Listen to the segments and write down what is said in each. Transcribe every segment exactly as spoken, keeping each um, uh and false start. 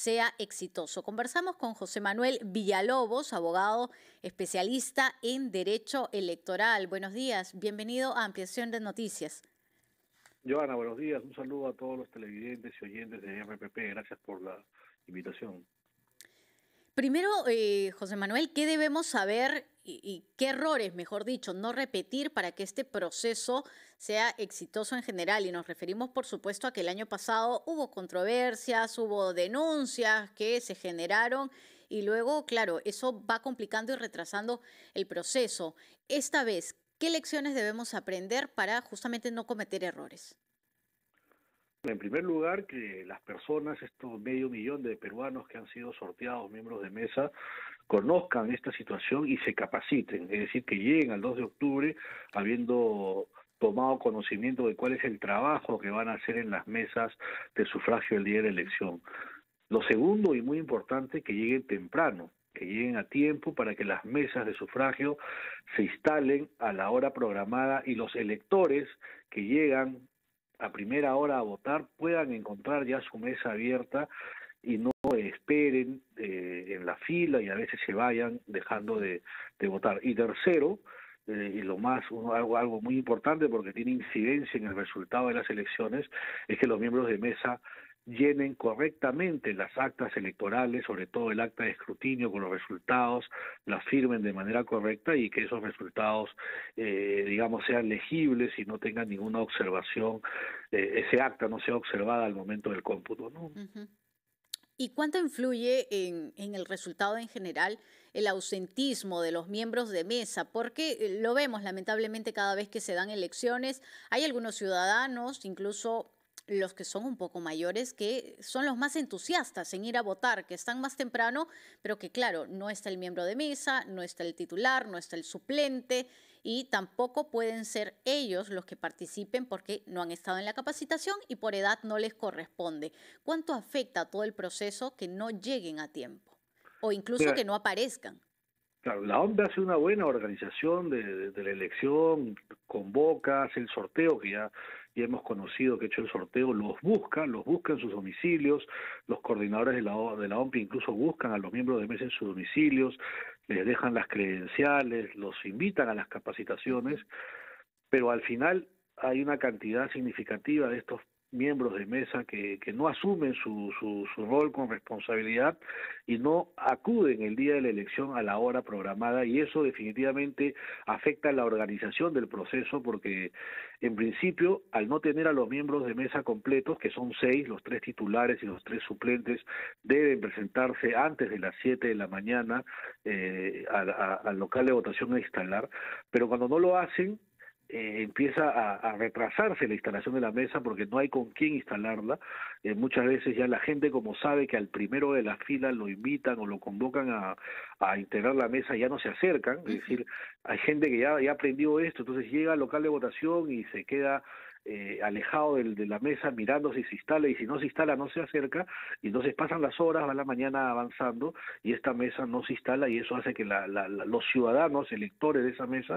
sea exitoso. Conversamos con José Manuel Villalobos, abogado especialista en Derecho Electoral. Buenos días, bienvenido a Ampliación de Noticias. Joana, buenos días. Un saludo a todos los televidentes y oyentes de R P P. Gracias por la invitación. Primero, eh, José Manuel, ¿qué debemos saber y, y qué errores, mejor dicho, no repetir para que este proceso sea exitoso en general? Y nos referimos, por supuesto, a que el año pasado hubo controversias, hubo denuncias que se generaron y luego, claro, eso va complicando y retrasando el proceso. Esta vez, ¿qué lecciones debemos aprender para justamente no cometer errores? En primer lugar, que las personas, estos medio millón de peruanos que han sido sorteados miembros de mesa, conozcan esta situación y se capaciten. Es decir, que lleguen al dos de octubre habiendo tomado conocimiento de cuál es el trabajo que van a hacer en las mesas de sufragio el día de la elección. Lo segundo y muy importante, que lleguen temprano, que lleguen a tiempo para que las mesas de sufragio se instalen a la hora programada y los electores que llegan a primera hora a votar puedan encontrar ya su mesa abierta y no esperen eh, en la fila y a veces se vayan dejando de, de votar. Y tercero, eh, y lo más, uno, algo, algo muy importante porque tiene incidencia en el resultado de las elecciones, es que los miembros de mesa llenen correctamente las actas electorales, sobre todo el acta de escrutinio con los resultados, las firmen de manera correcta y que esos resultados, eh, digamos, sean legibles y no tengan ninguna observación, eh, ese acta no sea observada al momento del cómputo, ¿no? Uh-huh. ¿Y cuánto influye en, en el resultado en general el ausentismo de los miembros de mesa? Porque lo vemos lamentablemente cada vez que se dan elecciones, hay algunos ciudadanos, incluso los que son un poco mayores, que son los más entusiastas en ir a votar, que están más temprano, pero que claro, no está el miembro de mesa, no está el titular, no está el suplente y tampoco pueden ser ellos los que participen porque no han estado en la capacitación y por edad no les corresponde. ¿Cuánto afecta a todo el proceso que no lleguen a tiempo o incluso Mira, que no aparezcan? Claro, la OMPE hace una buena organización de, de, de la elección, convoca, hace el sorteo que ya... y hemos conocido que ha hecho el sorteo, los busca, los busca en sus domicilios, los coordinadores de la, de la OMPE incluso buscan a los miembros de mesa en sus domicilios, les dejan las credenciales, los invitan a las capacitaciones, pero al final hay una cantidad significativa de estos miembros de mesa que, que no asumen su, su, su rol con responsabilidad y no acuden el día de la elección a la hora programada y eso definitivamente afecta la organización del proceso porque en principio al no tener a los miembros de mesa completos, que son seis, los tres titulares y los tres suplentes deben presentarse antes de las siete de la mañana eh, a, a, al local de votación a instalar, pero cuando no lo hacen Eh, empieza a, a retrasarse la instalación de la mesa porque no hay con quién instalarla. Eh, muchas veces ya la gente, como sabe que al primero de la fila lo invitan o lo convocan a, a integrar la mesa, ya no se acercan. Es decir, hay gente que ya, ya aprendió esto, entonces llega al local de votación y se queda Eh, alejado de, de la mesa mirando si se instala y si no se instala no se acerca y entonces pasan las horas, va la mañana avanzando y esta mesa no se instala y eso hace que la, la, la, los ciudadanos electores de esa mesa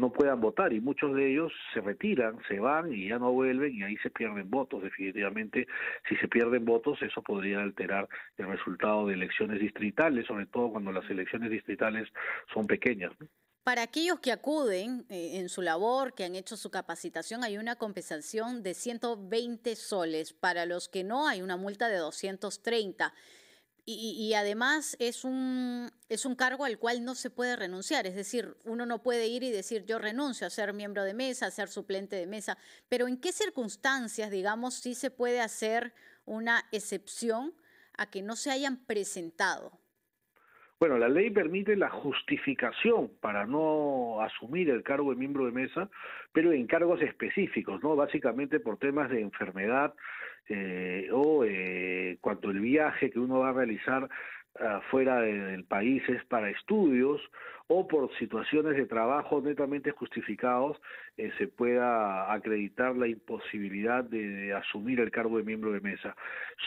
no puedan votar y muchos de ellos se retiran, se van y ya no vuelven y ahí se pierden votos. Definitivamente si se pierden votos eso podría alterar el resultado de elecciones distritales, sobre todo cuando las elecciones distritales son pequeñas, ¿no? Para aquellos que acuden eh, en su labor, que han hecho su capacitación, hay una compensación de ciento veinte soles. Para los que no, hay una multa de doscientos treinta. Y, y además es un, es un cargo al cual no se puede renunciar. Es decir, uno no puede ir y decir yo renuncio a ser miembro de mesa, a ser suplente de mesa. Pero ¿en qué circunstancias, digamos, sí se puede hacer una excepción a que no se hayan presentado? Bueno, la ley permite la justificación para no asumir el cargo de miembro de mesa, pero en cargos específicos, ¿no? Básicamente por temas de enfermedad eh, o eh, cuando el viaje que uno va a realizar uh, fuera de, del país es para estudios o por situaciones de trabajo netamente justificados eh, se pueda acreditar la imposibilidad de, de asumir el cargo de miembro de mesa.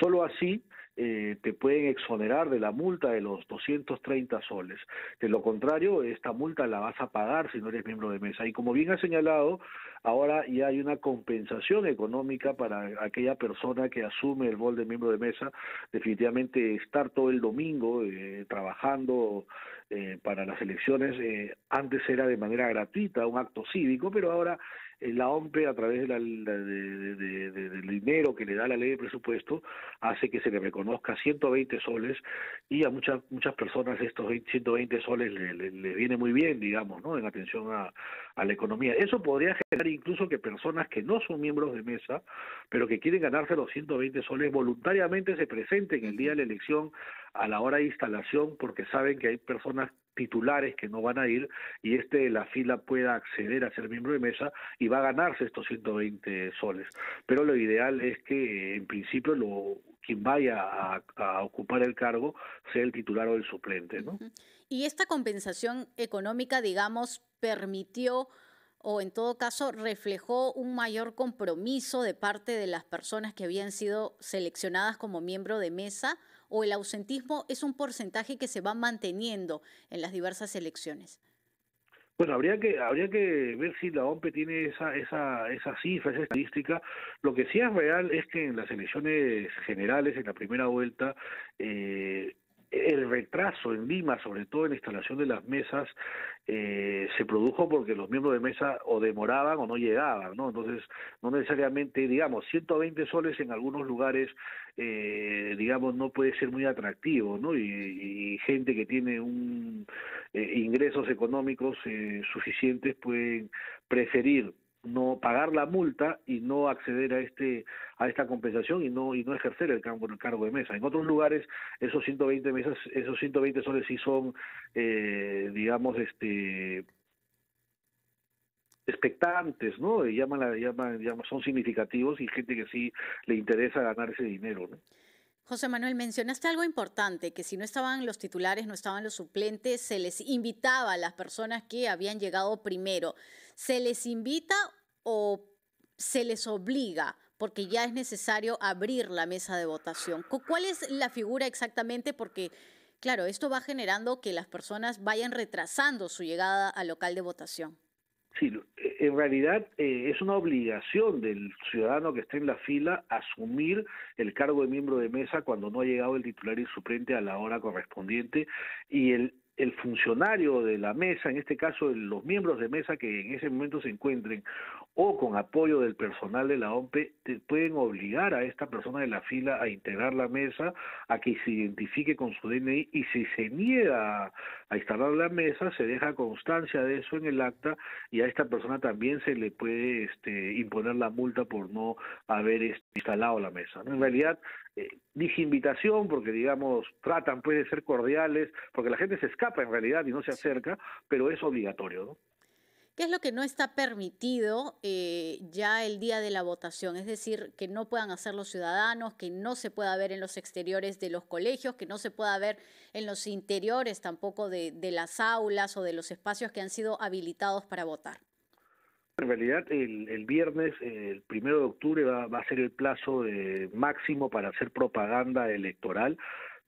Solo así eh, te pueden exonerar de la multa de los doscientos treinta soles. De lo contrario, esta multa la vas a pagar si no eres miembro de mesa. Y como bien ha señalado, ahora ya hay una compensación económica para aquella persona que asume el rol de miembro de mesa. Definitivamente estar todo el domingo eh, trabajando eh, para las elecciones, eh, antes era de manera gratuita, un acto cívico, pero ahora eh, la OMPE, a través de la, de, de, de, de, del dinero que le da la ley de presupuesto, hace que se le reconozca ciento veinte soles, y a muchas muchas personas estos ciento veinte soles le, le, le viene muy bien, digamos, ¿no?, en atención a, a la economía. Eso podría generar incluso que personas que no son miembros de mesa, pero que quieren ganarse los ciento veinte soles, voluntariamente se presenten el día de la elección a la hora de instalación, porque saben que hay personas titulares que no van a ir, y este de la fila pueda acceder a ser miembro de mesa y va a ganarse estos ciento veinte soles. Pero lo ideal es que, en principio, lo, quien vaya a, a ocupar el cargo sea el titular o el suplente, ¿no? Y esta compensación económica, digamos, permitió, o en todo caso reflejó, un mayor compromiso de parte de las personas que habían sido seleccionadas como miembro de mesa, o el ausentismo es un porcentaje que se va manteniendo en las diversas elecciones. Bueno, habría que habría que ver si la OMPE tiene esa esa esa cifra, esa estadística. Lo que sí es real es que en las elecciones generales, en la primera vuelta, eh, el retraso en Lima, sobre todo en la instalación de las mesas, eh, se produjo porque los miembros de mesa o demoraban o no llegaban, ¿no? Entonces, no necesariamente, digamos, ciento veinte soles en algunos lugares, eh, digamos, no puede ser muy atractivo, ¿no? Y, y gente que tiene un eh, ingresos económicos eh, suficientes pueden preferir no pagar la multa y no acceder a este a esta compensación y no y no ejercer el cargo, el cargo de mesa. En otros lugares esos ciento veinte mesas, esos ciento veinte soles sí son eh, digamos este expectantes, ¿no? Y llaman la llaman digamos, son significativos, y gente que sí le interesa ganar ese dinero, ¿no? José Manuel, mencionaste algo importante, que si no estaban los titulares, no estaban los suplentes, se les invitaba a las personas que habían llegado primero. ¿Se les invita o se les obliga? Porque ya es necesario abrir la mesa de votación. ¿Cuál es la figura exactamente? Porque, claro, esto va generando que las personas vayan retrasando su llegada al local de votación. Sí, en realidad eh, es una obligación del ciudadano que esté en la fila asumir el cargo de miembro de mesa cuando no ha llegado el titular y el suplente a la hora correspondiente, y el el funcionario de la mesa, en este caso los miembros de mesa que en ese momento se encuentren, o con apoyo del personal de la OMPE, te pueden obligar a esta persona de la fila a integrar la mesa, a que se identifique con su D N I, y si se niega a instalar la mesa, se deja constancia de eso en el acta, y a esta persona también se le puede este, imponer la multa por no haber instalado la mesa. En realidad, Eh, dije invitación porque, digamos, tratan pues de ser cordiales, porque la gente se escapa en realidad y no se acerca, pero es obligatorio, ¿no? ¿Qué es lo que no está permitido eh, ya el día de la votación? Es decir, que no puedan hacer los ciudadanos, que no se pueda ver en los exteriores de los colegios, que no se pueda ver en los interiores tampoco de, de las aulas o de los espacios que han sido habilitados para votar. En realidad, el, el viernes, el primero de octubre, va, va a ser el plazo de, máximo para hacer propaganda electoral.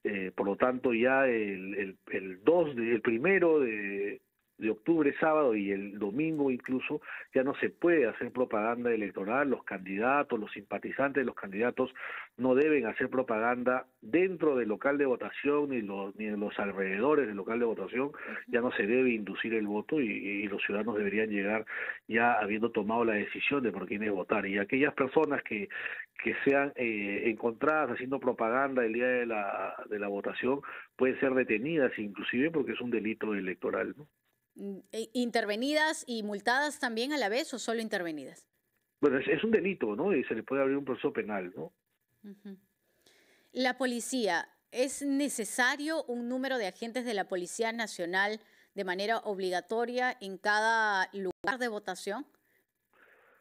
Eh, por lo tanto, ya el, el, el dos, de, el primero de... de octubre, sábado, y el domingo incluso, ya no se puede hacer propaganda electoral. Los candidatos, los simpatizantes de los candidatos no deben hacer propaganda dentro del local de votación ni, los, ni en los alrededores del local de votación. Ya no se debe inducir el voto, y, y los ciudadanos deberían llegar ya habiendo tomado la decisión de por quiénes votar. Y aquellas personas que, que sean eh, encontradas haciendo propaganda el día de la, de la votación pueden ser detenidas inclusive, porque es un delito electoral, ¿no? ¿Intervenidas y multadas también a la vez, o solo intervenidas? Bueno, es, es un delito, ¿no? Y se le puede abrir un proceso penal, ¿no? Uh-huh. La policía, ¿es necesario un número de agentes de la Policía Nacional de manera obligatoria en cada lugar de votación?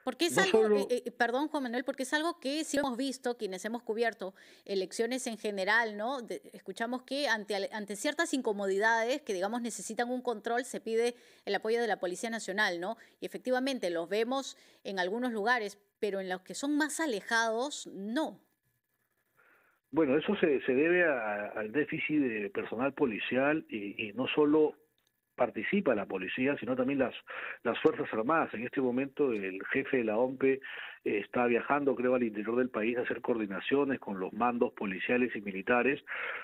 Porque es no algo, solo... eh, eh, perdón Juan Manuel, porque es algo que sí hemos visto quienes hemos cubierto elecciones en general, ¿no? De, escuchamos que ante, ante ciertas incomodidades que, digamos, necesitan un control, se pide el apoyo de la Policía Nacional, ¿no? Y efectivamente los vemos en algunos lugares, pero en los que son más alejados, no. Bueno, eso se, se debe a, al déficit de personal policial y, y no solo participa la policía, sino también las, las Fuerzas Armadas. En este momento el jefe de la OMPE eh, está viajando, creo, al interior del país a hacer coordinaciones con los mandos policiales y militares.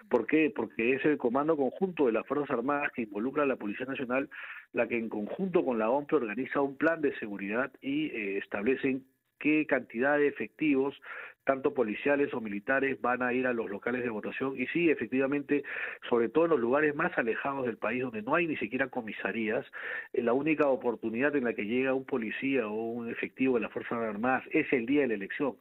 ¿Por qué? Porque es el comando conjunto de las Fuerzas Armadas que involucra a la Policía Nacional, la que en conjunto con la OMPE organiza un plan de seguridad y eh, establecen qué cantidad de efectivos, tanto policiales o militares, van a ir a los locales de votación. Y sí, efectivamente, sobre todo en los lugares más alejados del país, donde no hay ni siquiera comisarías, la única oportunidad en la que llega un policía o un efectivo de las Fuerzas Armadas es el día de la elección.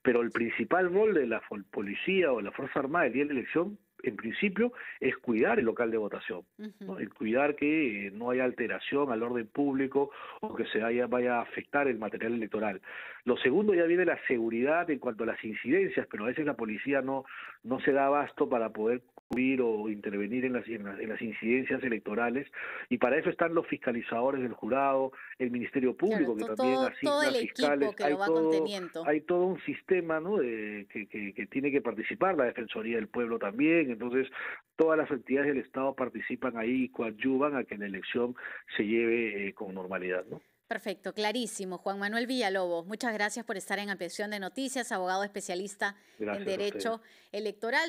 Pero el principal rol de la policía o la Fuerza Armada el día de la elección, en principio, es cuidar el local de votación, ¿no? El cuidar que eh, no haya alteración al orden público o que se haya, vaya a afectar el material electoral. Lo segundo ya viene la seguridad en cuanto a las incidencias, pero a veces la policía no, no se da abasto para poder cubrir o intervenir en las, en las, en las incidencias electorales, y para eso están los fiscalizadores del jurado, el Ministerio Público, claro, que también asigna fiscales. Hay todo, hay todo un sistema, ¿no?, de, que, que, que tiene que participar, la Defensoría del Pueblo también. Entonces, todas las entidades del Estado participan ahí y coadyuvan a que la elección se lleve eh, con normalidad, ¿no? Perfecto, clarísimo. Juan Manuel Villalobos, muchas gracias por estar en Ampliación de Noticias, abogado especialista gracias en Derecho Electoral.